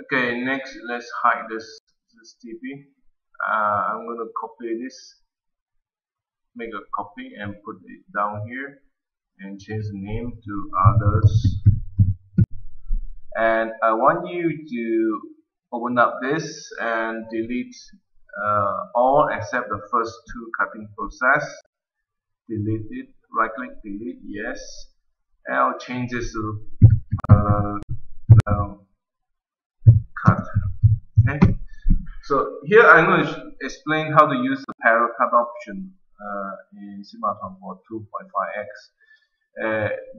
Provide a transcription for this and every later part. Okay, next let's hide this TP. I'm gonna copy this, make a copy and put it down here and change the name to others. And I want you to open up this and delete all except the first two cutting process. Delete it, right click, delete, yes. And I'll change this to cut. Okay. So here I'm going to explain how to use the paracut option in Cimatron for 2.5x.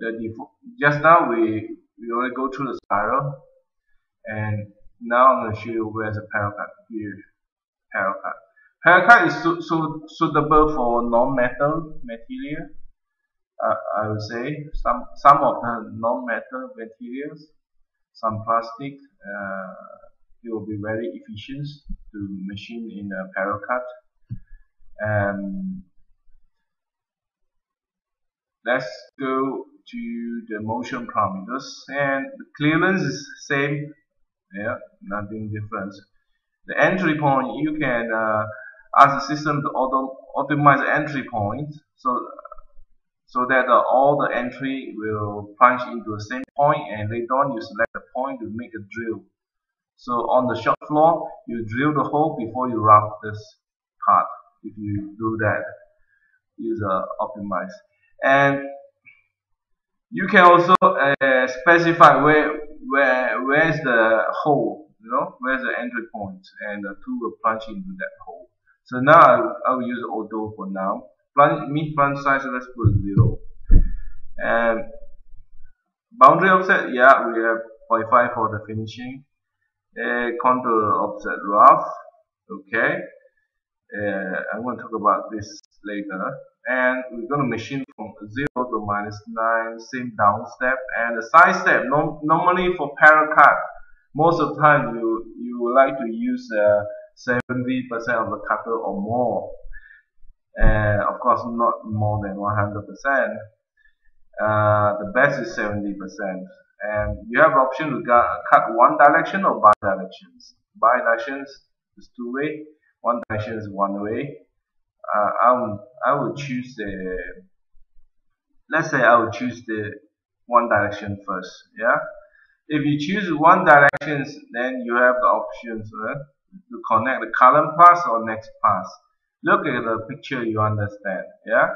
The default. Just now we already go through the spiral, and now I'm going to show you where's the paracut. Here, paracut. Paracut is suitable for non-metal material. I would say some of the non-metal materials, some plastic. It will be very efficient to machine in a paracut. Let's go to the motion parameters, and the clearance is same, yeah, nothing different. The entry point, you can ask the system to optimize the entry point so that all the entry will plunge into the same point, and later on you select the point to make a drill. So on the shop floor, you drill the hole before you rough this part. If you do that, use optimize. And you can also specify where's the hole, you know, where's the entry point, and the tool will plunge into that hole. So now I will use auto for now. Mid-plunge size, let's put 0. And boundary offset, yeah, we have 0.5 for the finishing. Contour offset rough, okay. I'm going to talk about this later. And we're going to machine from 0 to -9, same down step. And the side step, normally for paracut, most of the time you would like to use 70% of the cutter or more. And of course, not more than 100%. The best is 70%. And you have option to cut one direction or bi-directions. Bi-directions is two-way, one direction is one-way. I would choose the, let's say I would choose the one direction first, yeah. If you choose one direction, then you have the options to connect the current pass or next pass. Look at the picture, you understand, yeah.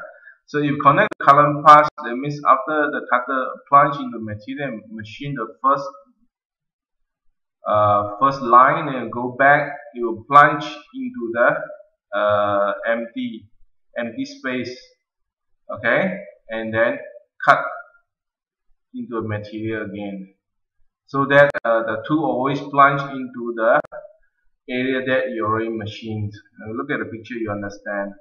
So you connect the current pass, that means after the cutter plunge into material, machine the first line and go back, it will plunge into the empty space, okay, and then cut into a material again, so that the tool always plunge into the area that you already machined. Look at the picture, you understand.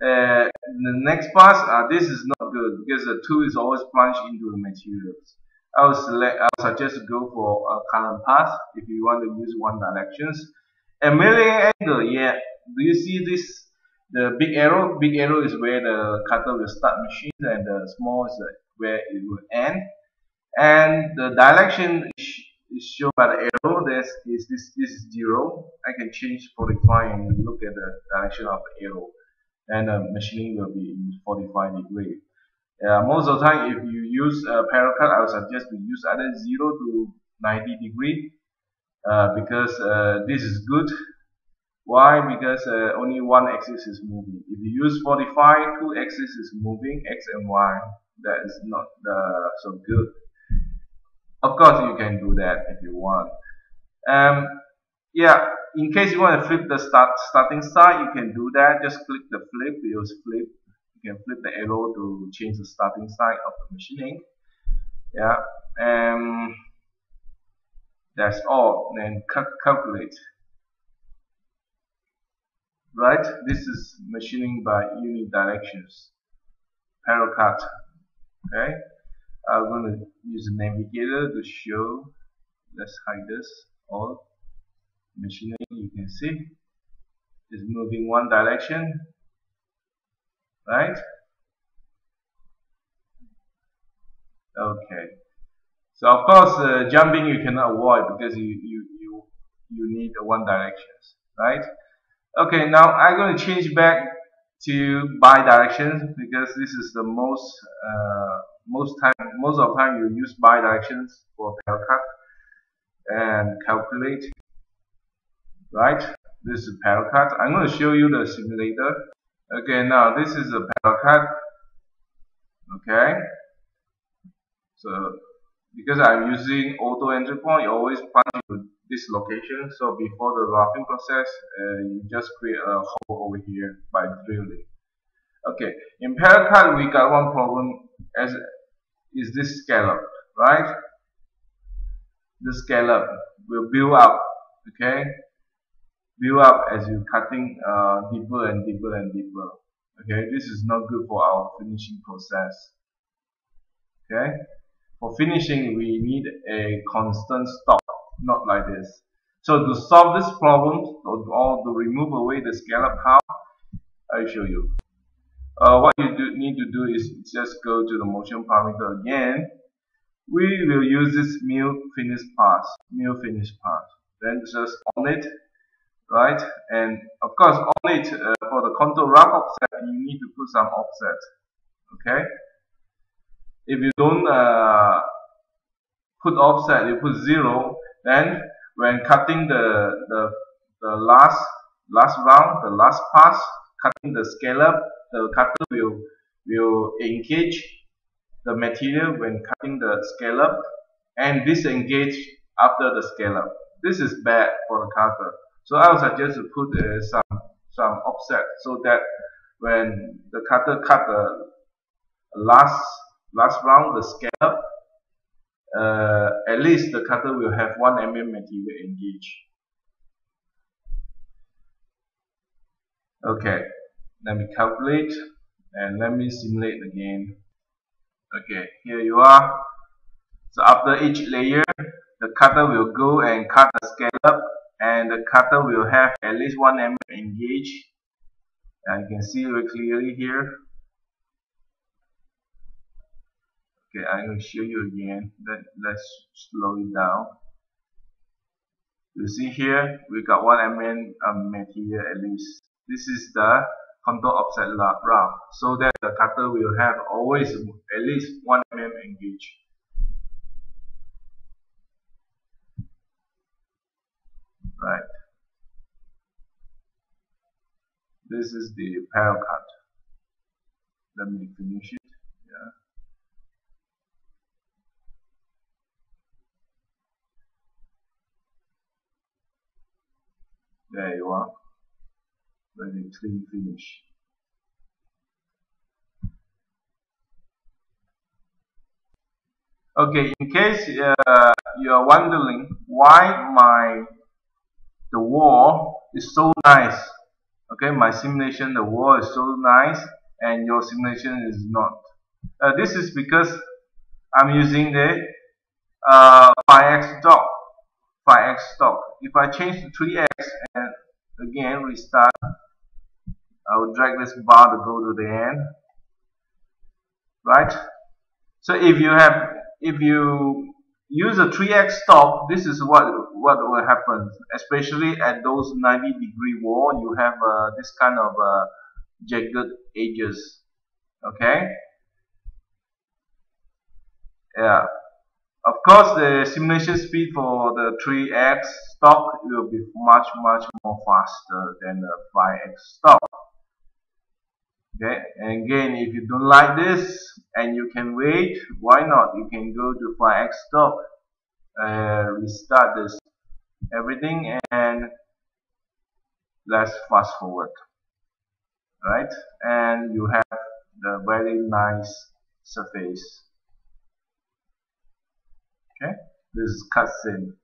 The next pass, this is not good because the tool is always plunged into the materials. I would suggest go for a current pass if you want to use one directions. And milling angle, yeah. Do you see this? The big arrow? Big arrow is where the cutter will start machine, and the small is where it will end. And the direction is shown by the arrow. This is 0. I can change 45 and look at the direction of the arrow. And the machining will be in 45 degree. Most of the time, if you use paracut, I would suggest to use either 0 to 90 degree because this is good. Why? Because only one axis is moving. If you use 45, two axis is moving, X and Y. That is not so good. Of course, you can do that if you want. Yeah, in case you want to flip the starting side, you can do that. Just click the flip. You can flip the arrow to change the starting side of the machining. Yeah, and that's all. Then calculate. Right, this is machining by unidirections, paracut. Okay, I'm going to use the navigator to show. Let's hide this all. Machining, you can see it's moving one direction, right? Okay, so of course, jumping you cannot avoid because you you need the one directions, right? Okay, now I'm going to change back to bi-directions because this is the most of the time you use bi-directions for paracut and calculate, right? This is paracut. I'm going to show you the simulator. Okay, now this is a paracut. Okay, so because I'm using auto entry point, you always punch to this location. So before the roughing process, you just create a hole over here by drilling. Okay, in paracut we got one problem as is this scallop, right? The scallop will build up, okay, build up as you're cutting deeper and deeper and deeper. Okay, this is not good for our finishing process. Okay, for finishing we need a constant stop, not like this. So to solve this problem or to remove away the scallop, how? I'll show you. What you need to do is just go to the motion parameter again. We will use this mill finish pass. Then just on it, right? And of course on it, for the contour rough offset, you need to put some offset. Okay? If you don't put offset, you put 0, then when cutting the last round, the last pass, cutting the scallop, the cutter will engage the material when cutting the scallop and disengage after the scallop. This is bad for the cutter. So I would suggest to put some offset so that when the cutter cut the last round, the scallop, at least the cutter will have 1 mm material engaged. Okay, let me calculate and let me simulate again. Okay, here you are. So after each layer, the cutter will go and cut the scallop, and the cutter will have at least 1 mm engaged. And you can see very clearly here. Okay, I'm going to show you again. Let's slow it down. You see here, we got 1 mm material at least. This is the contour offset round, so that the cutter will have always at least 1 mm engaged. Right. This is the paracut. Let me finish it. Yeah. There you are. Very clean finish. Okay, in case you are wondering why the wall is so nice, okay, my simulation, the wall is so nice and your simulation is not. This is because I'm using the 5x stock. If I change to 3x and again restart, I will drag this bar to go to the end, right? So if you use a 3x stop, this is what will happen, especially at those 90-degree wall. You have this kind of jagged edges. Okay. Yeah. Of course, the simulation speed for the 3x stop will be much more faster than the 5x stop. Okay, and again, if you don't like this and you can wait, why not? You can go to 5x stop, restart this everything, and let's fast forward, right? And you have the very nice surface. Okay, this is cut seam.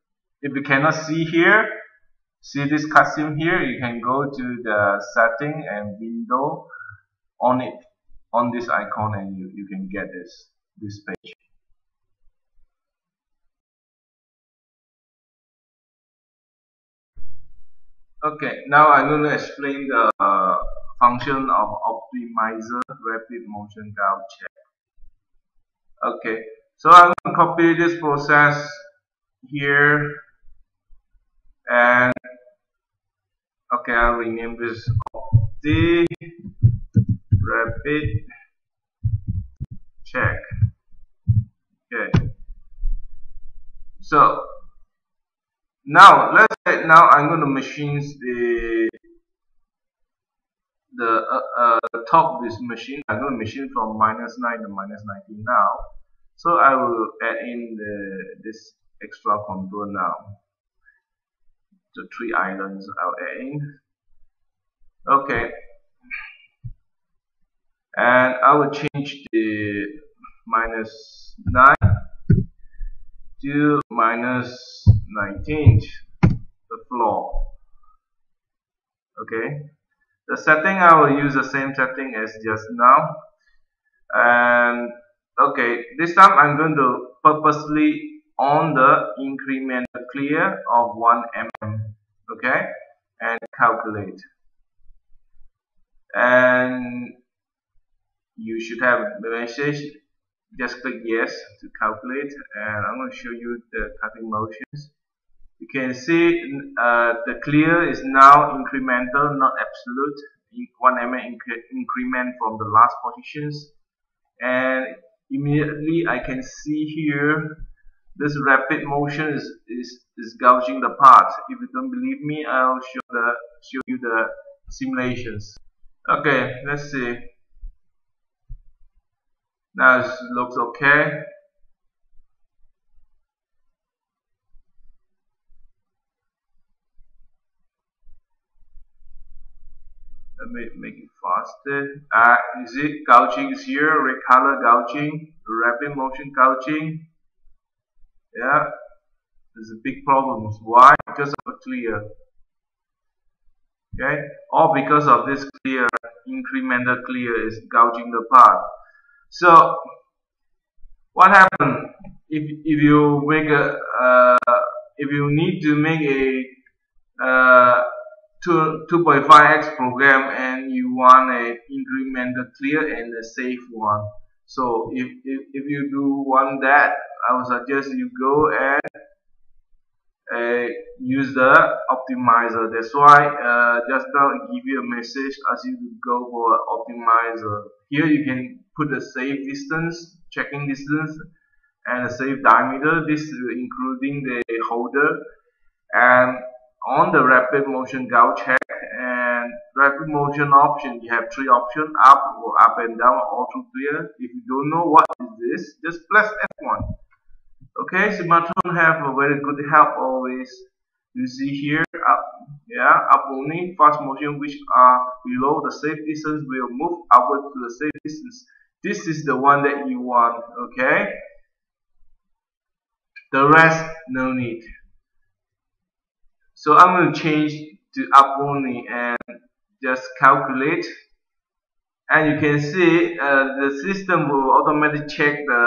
If you cannot see here, see this cut seam here, you can go to the setting and window. On it, on this icon, and you can get this page. Okay, now I'm going to explain the function of optimizer rapid motion dial check. Okay, so I'm going to copy this process here and can rename this the rapid check. Okay. So now let's say now I'm going to machine the top of this machine. I'm going to machine from -9 to -19 now. So I will add in this extra contour now. The three islands I'll add in. Okay. And I will change the -9 to -19, the floor. Okay. The setting I will use the same setting as just now. And okay, this time I'm going to purposely on the increment clear of 1 mm. Okay, and calculate. And you should have the message. Just click yes to calculate, and I'm going to show you the cutting motions. You can see the clear is now incremental, not absolute. 1 mm increment from the last positions, and immediately I can see here this rapid motion is gouging the parts. If you don't believe me, I'll show you the simulations. Okay, let's see. Now it looks okay. Let me make it faster. You see gouging is here, red color gouging, rapid motion gouging. Yeah, there's a big problem. Why? Because of the clear. Okay, or because of this clear, incremental clear is gouging the part. So what happens if you make a if you need to make a 2.5x program and you want an incremental clear and a safe one? So if you do want that, I would suggest you go and use the optimizer. That's why just now give you a message as you go for optimizer. Here you can put a safe distance, checking distance, and a safe diameter. This is including the holder, and on the rapid motion gouge check and rapid motion option, you have three options: up or up and down, all to clear. If you don't know what is this, just press F1. Okay, Cimatron have a very good help always. You see here, up, yeah, up only, fast motion which are below the safe distance will move upward to the safe distance. This is the one that you want, okay? The rest, no need. So I'm going to change to up only and just calculate. And you can see the system will automatically check the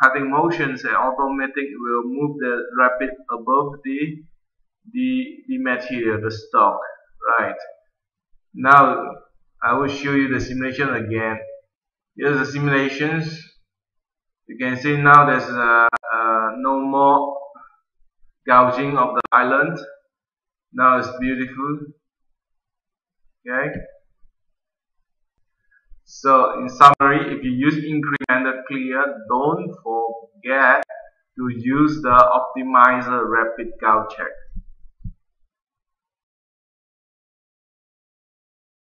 cutting motions and automatic will move the rapid above the material, the stock. Right. Now I will show you the simulation again. Here's the simulations. You can see now there's no more gouging of the island. Now it's beautiful. Okay. So in summary, if you use incremental clear, don't forget to use the optimizer rapid gouge check.